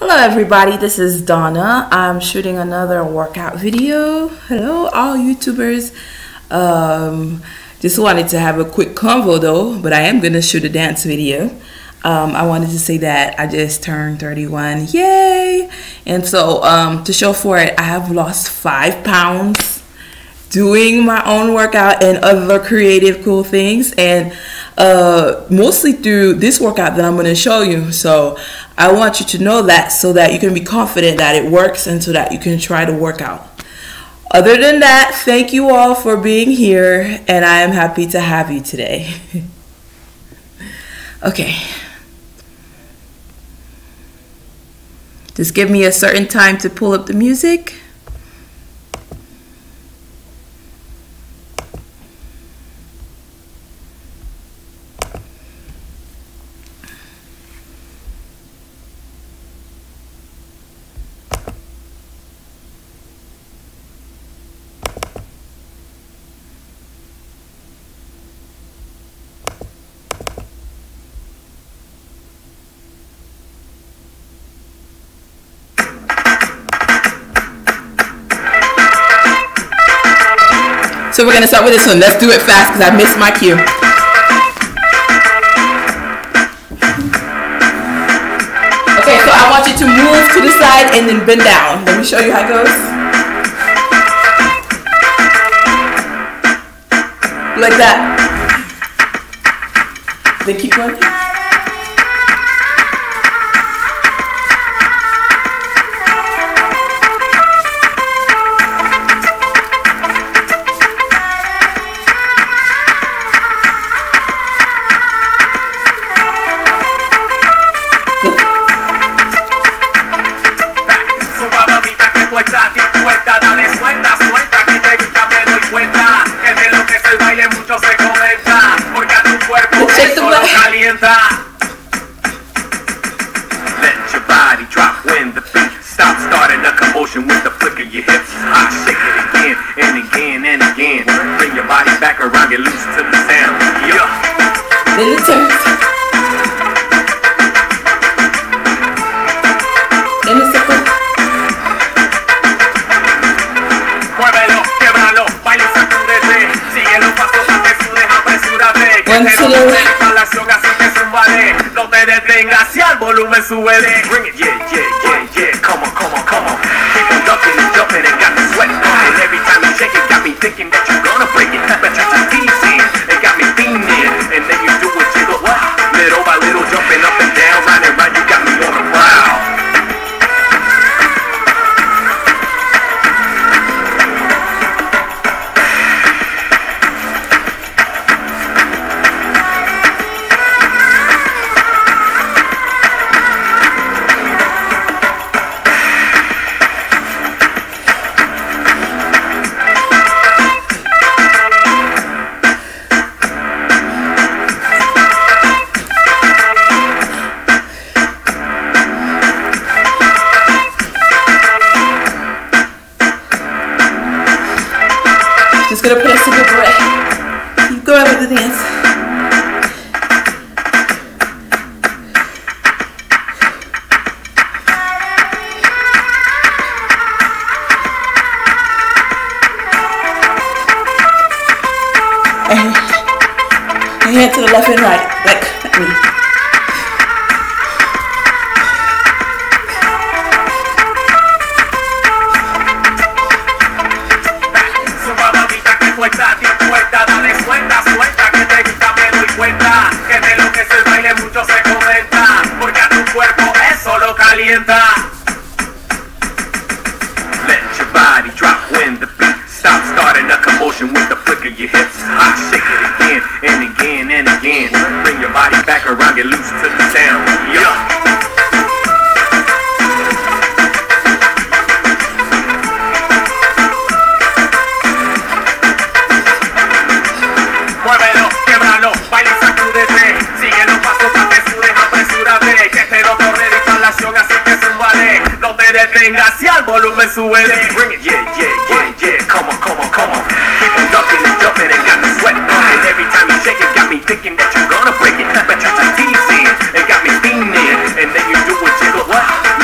Hello everybody, this is Donna. I'm shooting another workout video. Hello all YouTubers. Just wanted to have a quick convo though, but I am gonna shoot a dance video. I wanted to say that I just turned 31, yay! And so to show for it, I have lost 5 pounds doing my own workout and other creative cool things, and mostly through this workout that I'm going to show you. So I want you to know that so that you can be confident that it works and so that you can try to work out. Other than that, thank you all for being here, and I am happy to have you today. Okay. Just give me a certain time to pull up the music. So we're going to start with this one. Let's do it fast because I missed my cue. Okay, so I want you to move to the side and then bend down. Let me show you how it goes. Like that. Then keep going.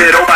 Little by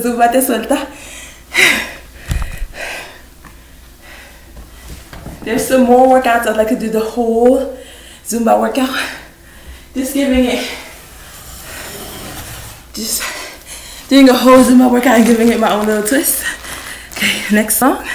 Zumba, te suelta. There's some more workouts I'd like to do, the whole Zumba workout. Just giving it, just doing a whole Zumba workout and giving it my own little twist. Okay, next song.